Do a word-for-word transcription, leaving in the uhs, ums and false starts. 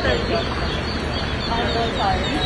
I'm really tired.